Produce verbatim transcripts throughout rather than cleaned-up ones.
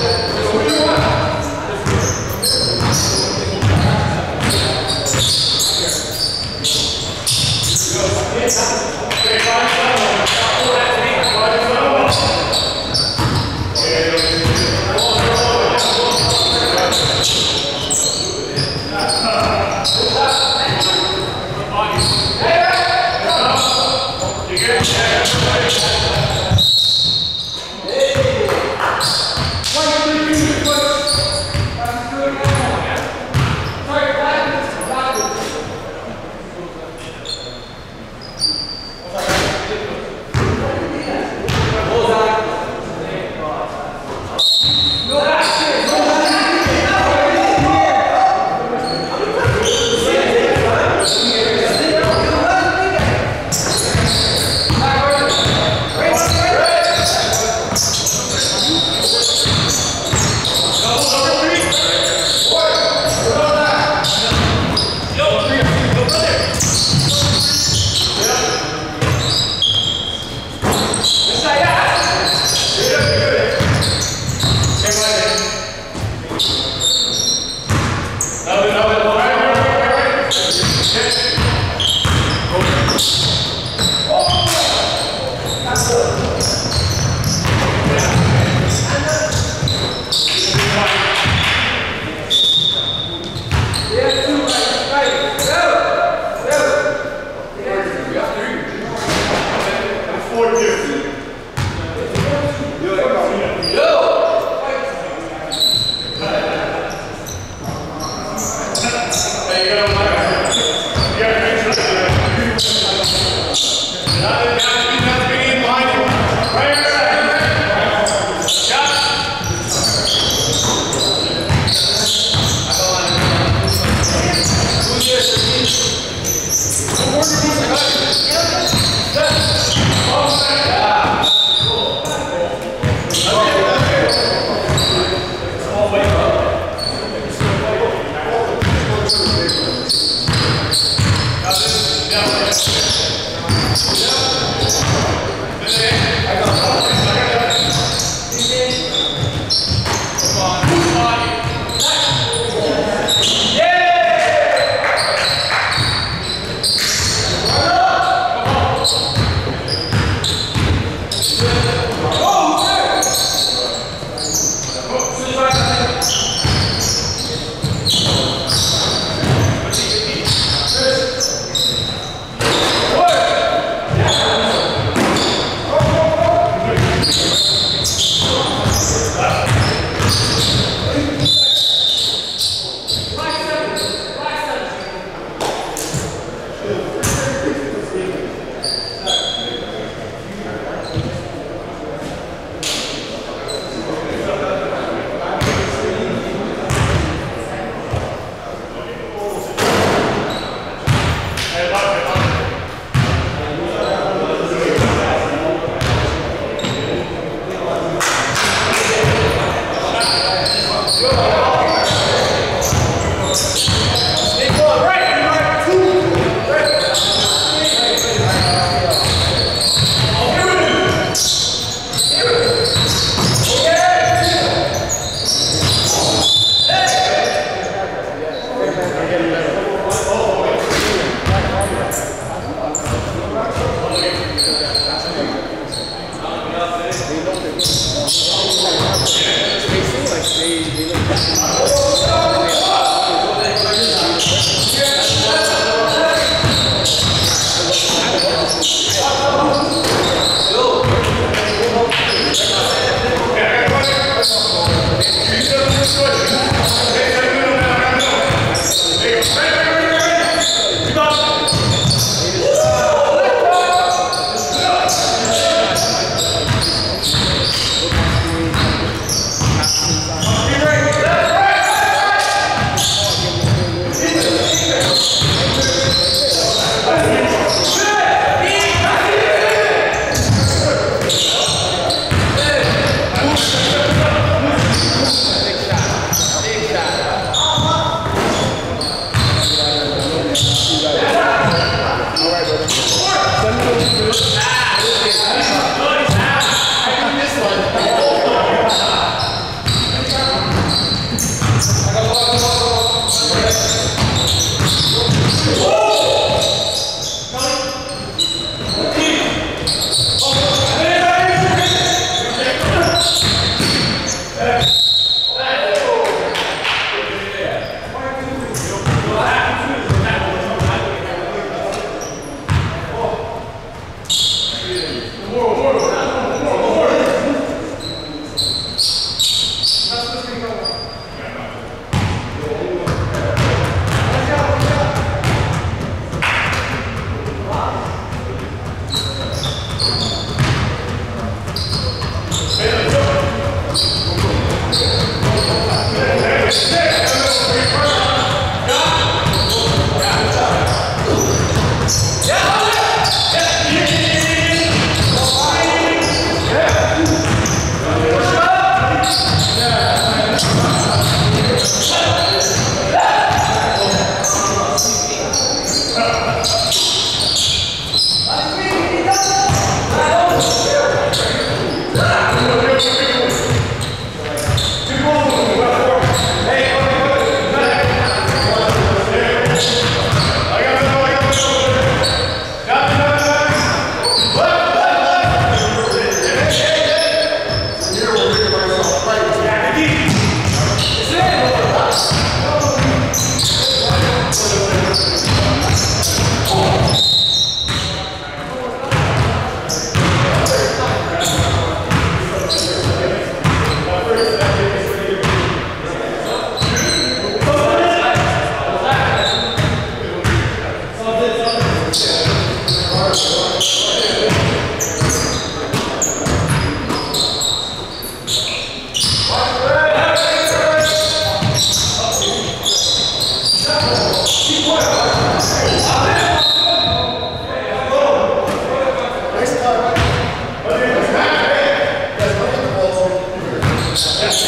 All right.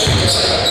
That's not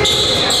What's that?